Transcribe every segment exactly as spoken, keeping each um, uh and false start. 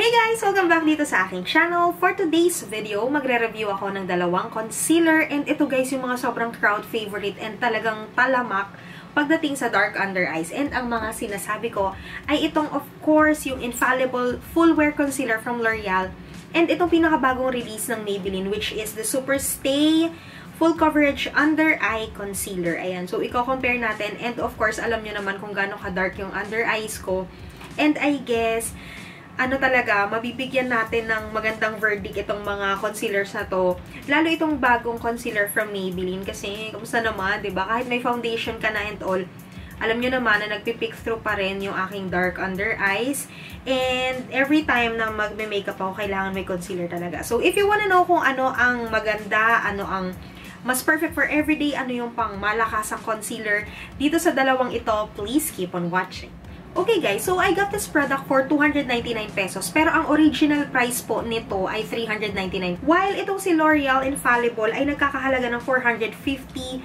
Hey guys! Welcome back dito sa aking channel. For today's video, magre-review ako ng dalawang concealer. And ito guys, yung mga sobrang crowd favorite and talagang talamak pagdating sa dark under eyes. And ang mga sinasabi ko ay itong of course yung Infallible Full Wear Concealer from L'Oreal. And itong pinakabagong release ng Maybelline, which is the Superstay Full Coverage Under Eye Concealer. Ayan. So, i-compare natin. And of course, alam nyo naman kung gaano ka-dark yung under eyes ko. And I guess, ano talaga, mabibigyan natin ng magandang verdict itong mga concealers na to. Lalo itong bagong concealer from Maybelline. Kasi, kamusta naman, diba? Kahit may foundation ka na and all, alam nyo naman na nagpipick through pa rin yung aking dark under eyes. And every time na magme-makeup ako, kailangan may concealer talaga. So, if you wanna know kung ano ang maganda, ano ang mas perfect for everyday, ano yung pang malakas ang concealer, dito sa dalawang ito, please keep on watching. Okay guys, so I got this product for two hundred ninety-nine pesos, pero ang original price po nito ay three hundred ninety-nine. While itong si L'Oreal Infallible ay nagkakahalaga ng four hundred fifty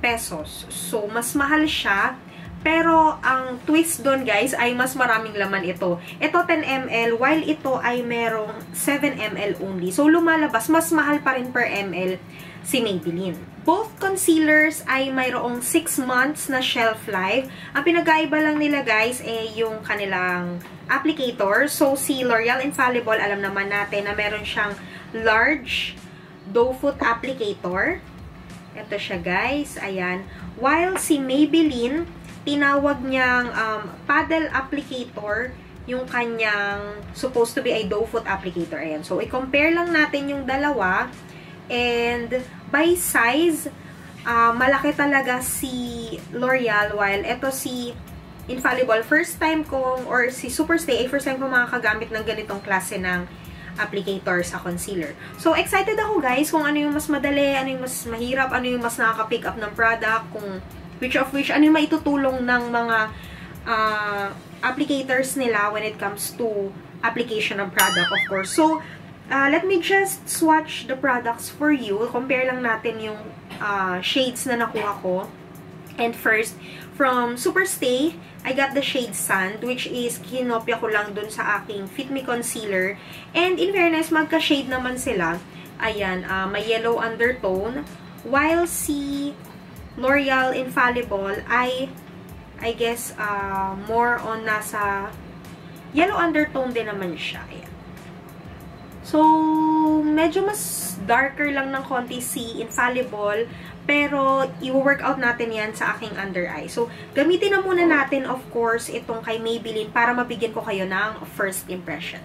pesos. So, mas mahal siya. Pero, ang twist doon guys, ay mas maraming laman ito. Ito ten milliliters, while ito ay merong seven milliliters only. So, lumalabas, mas mahal pa rin per ml si Maybelline. Both concealers ay mayroong six months na shelf life. Ang pinagkaiba lang nila guys ay eh, yung kanilang applicator. So si L'Oreal Infallible, alam naman natin na meron siyang large doe foot applicator. Ito siya guys, ayan. While si Maybelline, tinawag niyang um, paddle applicator yung kanyang supposed to be ay doe foot applicator. Ayan. So i-compare lang natin yung dalawa. And by size, uh, malaki talaga si L'Oreal, while ito si Infallible, first time kong, or si Superstay, ay first time kong makakagamit ng ganitong klase ng applicator sa concealer. So, excited ako guys kung ano yung mas madali, ano yung mas mahirap, ano yung mas nakaka-pick up ng product, kung which of which, ano yung maitutulong ng mga uh, applicators nila when it comes to application ng product, of course. So, Uh, let me just swatch the products for you. Compare lang natin yung uh, shades na nakuha ko. And first, from Superstay, I got the shade Sand, which is kinopya ko lang dun sa aking Fit Me Concealer. And in fairness, magka-shade naman sila. Ayan, uh, may yellow undertone. While si L'Oreal Infallible ay, I guess, uh, more on nasa yellow undertone din naman siya. Ayan. So, medyo mas darker lang ng konti si Infallible, pero i-workout natin yan sa aking under eye. So, gamitin na muna natin, of course, itong kay Maybelline para mabigyan ko kayo ng first impression.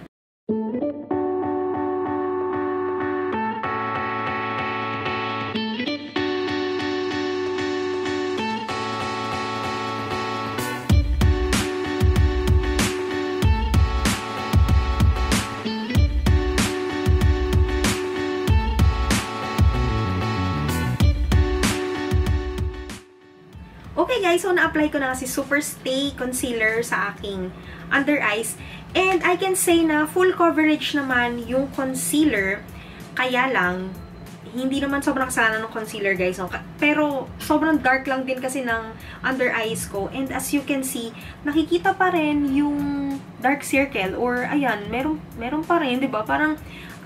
Okay guys, so na-apply ko na si Superstay Concealer sa aking under eyes. And I can say na full coverage naman yung concealer. Kaya lang, hindi naman sobrang sana ng concealer guys. No? Pero sobrang dark lang din kasi ng under eyes ko. And as you can see, nakikita pa rin yung dark circle. Or ayan, meron, meron pa rin, di ba? Parang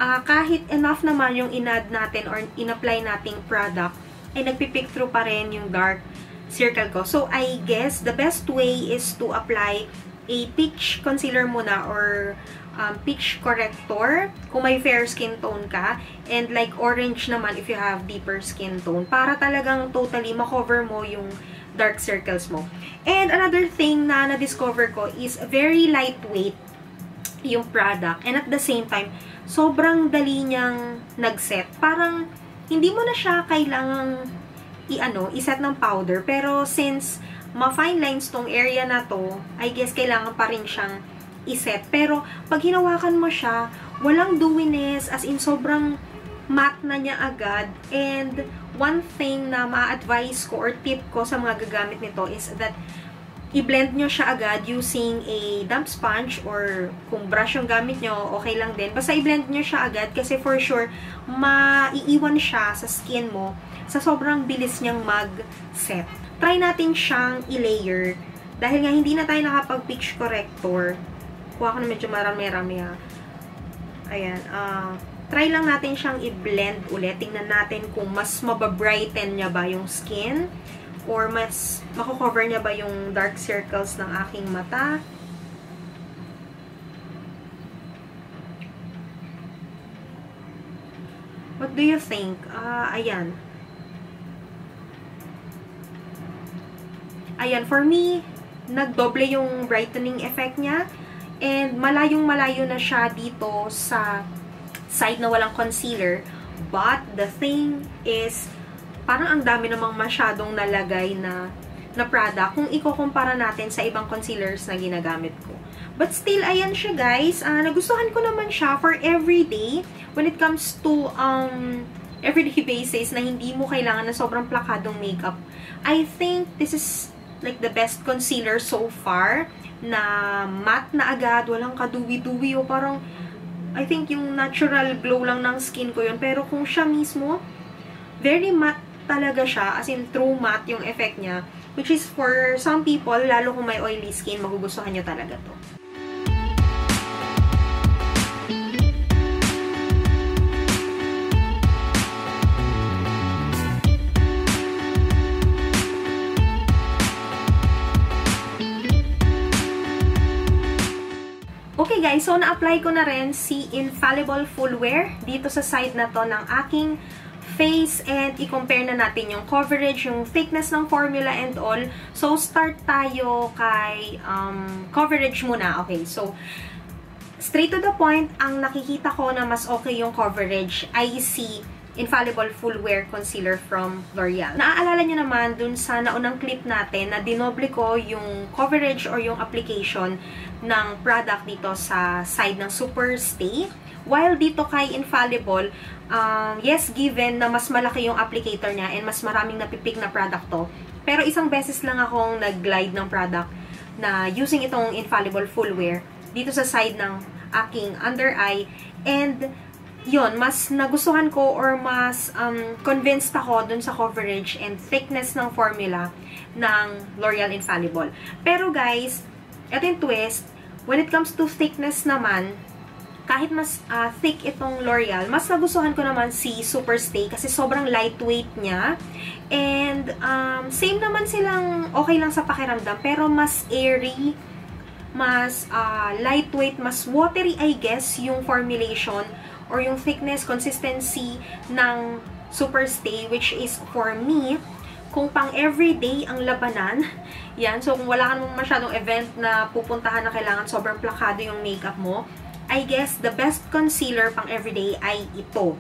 uh, kahit enough naman yung in-add natin or in-apply nating product, ay nagpipick through pa rin yung dark circle ko. So, I guess the best way is to apply a peach concealer muna or um, peach corrector kung may fair skin tone ka, and like orange naman if you have deeper skin tone, para talagang totally makover mo yung dark circles mo. And another thing na na-discover ko is very lightweight yung product, and at the same time, sobrang dali niyang nag-set. Parang hindi mo na siya kailangang i-ano, iset ng powder. Pero since ma-fine lines tong area na to, I guess kailangan pa rin siyang iset. Pero pag hinawakan mo siya, walang dewiness, as in sobrang matte na niya agad. And one thing na ma-advise ko or tip ko sa mga gagamit nito is that i-blend nyo siya agad using a damp sponge, or kung brush yung gamit nyo, okay lang din. Basta i-blend nyo siya agad kasi for sure, maiiwan siya sa skin mo sa sobrang bilis niyang mag-set. Try natin siyang i-layer dahil nga hindi na tayo nakapag-peach corrector. Kuha ko na medyo marami-rami ha. Ayan. Uh, try lang natin siyang i-blend ulit. Tingnan natin kung mas mababrighten niya ba yung skin or mas makukover niya ba yung dark circles ng aking mata. What do you think? Uh, ayan. Ayan, for me, nagdoble yung brightening effect niya. And malayong-malayo na siya dito sa side na walang concealer. But the thing is, parang ang dami namang masyadong nalagay na, na product kung ikukumpara natin sa ibang concealers na ginagamit ko. But still, ayan siya guys. Uh, nagustuhan ko naman siya for everyday. When it comes to um, everyday basis na hindi mo kailangan na sobrang plakadong makeup, I think this is like the best concealer so far na matte na agad. Walang kaduwi-duwi o parang I think yung natural glow lang ng skin ko yun. Pero kung siya mismo, very matte talaga siya. As in, true matte yung effect niya. Which is for some people, lalo kung may oily skin, magugustuhan nyo talaga to. Okay guys, so na-apply ko na rin si Infallible Full Wear dito sa side na to ng aking face and i-compare na natin yung coverage, yung thickness ng formula and all. So start tayo kay um, coverage muna. Okay, so straight to the point, ang nakikita ko na mas okay yung coverage ay si Infallible Full Wear Concealer from L'Oreal. Naaalala nyo naman dun sa naunang clip natin na dinoble ko yung coverage or yung application ng product dito sa side ng Superstay. While dito kay Infallible, uh, yes, given na mas malaki yung applicator niya and mas maraming napipick na product to. Pero isang beses lang akong nag-glide ng product na using itong Infallible Full Wear dito sa side ng aking under eye. And yun, mas nagustuhan ko or mas um, convinced ako dun sa coverage and thickness ng formula ng L'Oreal Infallible. Pero guys, ito yung twist. When it comes to thickness naman, kahit mas uh, thick itong L'Oreal, mas nagustuhan ko naman si Superstay kasi sobrang lightweight niya. And um, same naman silang okay lang sa pakiramdam pero mas airy, mas uh, lightweight, mas watery I guess yung formulation or yung thickness, consistency ng Superstay, which is for me, kung pang everyday ang labanan, yan, so kung wala kang masyadong event na pupuntahan na kailangan sobrang plakado yung makeup mo, I guess the best concealer pang everyday ay ito.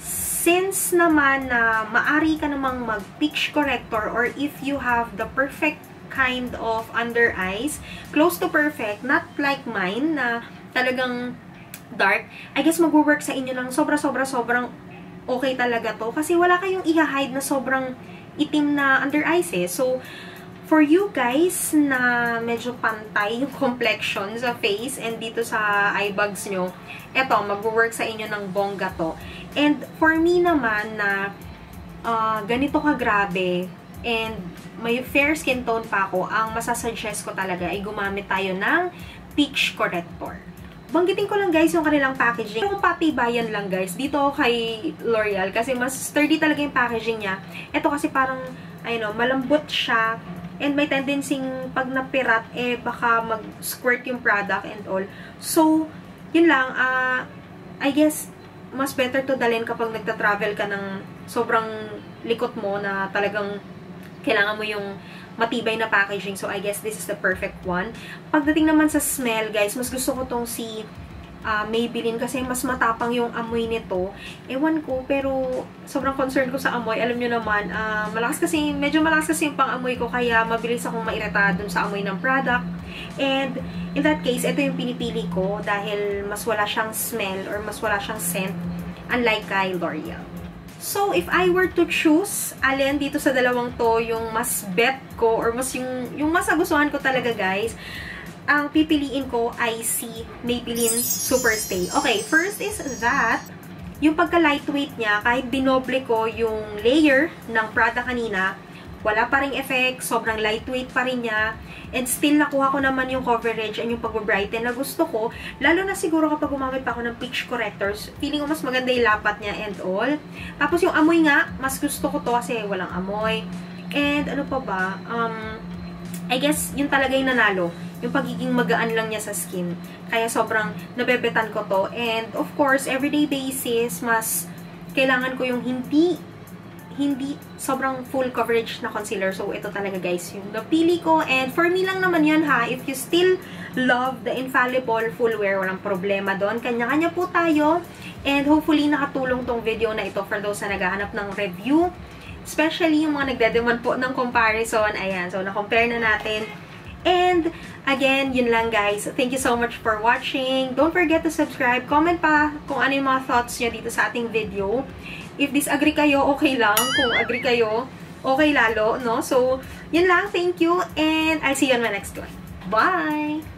Since naman na uh, maari ka namang mag-peach corrector or if you have the perfect kind of under eyes, close to perfect, not like mine na talagang dark, I guess mag-work sa inyo lang sobra-sobra-sobrang okay talaga to. Kasi wala kayong i-hide na sobrang itim na under eyes eh. So, for you guys na medyo pantay yung complexion sa face and dito sa eye bags nyo, eto, mag-work sa inyo ng bongga to. And for me naman na uh, ganito ka grabe and may fair skin tone pa ako, ang masasuggest ko talaga ay gumamit tayo ng peach corrector. Banggitin ko lang guys yung kanilang packaging. Pero patibayan lang guys, dito kay L'Oreal kasi mas sturdy talaga yung packaging niya. Eto kasi parang, I know, malambot siya. And may tendency pag napirat, eh, baka mag-squirt yung product and all. So, yun lang, uh, I guess, mas better to dalhin kapag nagta-travel ka ng sobrang likot mo na talagang kailangan mo yung matibay na packaging. So, I guess this is the perfect one. Pagdating naman sa smell, guys, mas gusto ko tong si uh, Maybelline kasi mas matapang yung amoy nito. Ewan ko, pero sobrang concerned ko sa amoy. Alam nyo naman, uh, malakas kasi, medyo malakas kasi yung pang-amoy ko kaya mabilis akong mairita dun sa amoy ng product. And in that case, ito yung pinipili ko dahil mas wala siyang smell or mas wala siyang scent unlike kay L'Oreal. So, if I were to choose, alin dito sa dalawang to, yung mas bet ko or mas yung, yung mas nagustuhan ko talaga guys, ang pipiliin ko ay si Maybelline SuperStay. Okay, first is that, yung pagka-lightweight niya, kahit binoble ko yung layer ng Prada kanina, wala pa ring effect, sobrang lightweight pa rin niya, and still nakuha ko naman yung coverage and yung pag-brighten na gusto ko, lalo na siguro kapag gumamit pa ako ng peach correctors, feeling ko mas maganda yung lapat niya and all. Tapos yung amoy nga, mas gusto ko to kasi walang amoy. And ano pa ba, um, I guess yun talaga yung nanalo, yung pagiging magaan lang niya sa skin. Kaya sobrang nabebetan ko to, and of course, everyday basis, mas kailangan ko yung hindi hindi sobrang full coverage na concealer. So, ito talaga guys, yung napili ko. And for me lang naman yun ha. If you still love the Infallible Full Wear, walang problema doon. Kanya-kanya po tayo. And hopefully, nakatulong tong video na ito for those na naghahanap ng review. Especially yung mga nagdademand po ng comparison. Ayan, so na-compare na natin. And again, yun lang guys. Thank you so much for watching. Don't forget to subscribe. Comment pa kung ano yung mga thoughts nyo dito sa ating video. If disagree kayo, okay lang. Kung agree kayo, okay lalo, no? So, yun lang. Thank you. And I'll see you on my next one. Bye!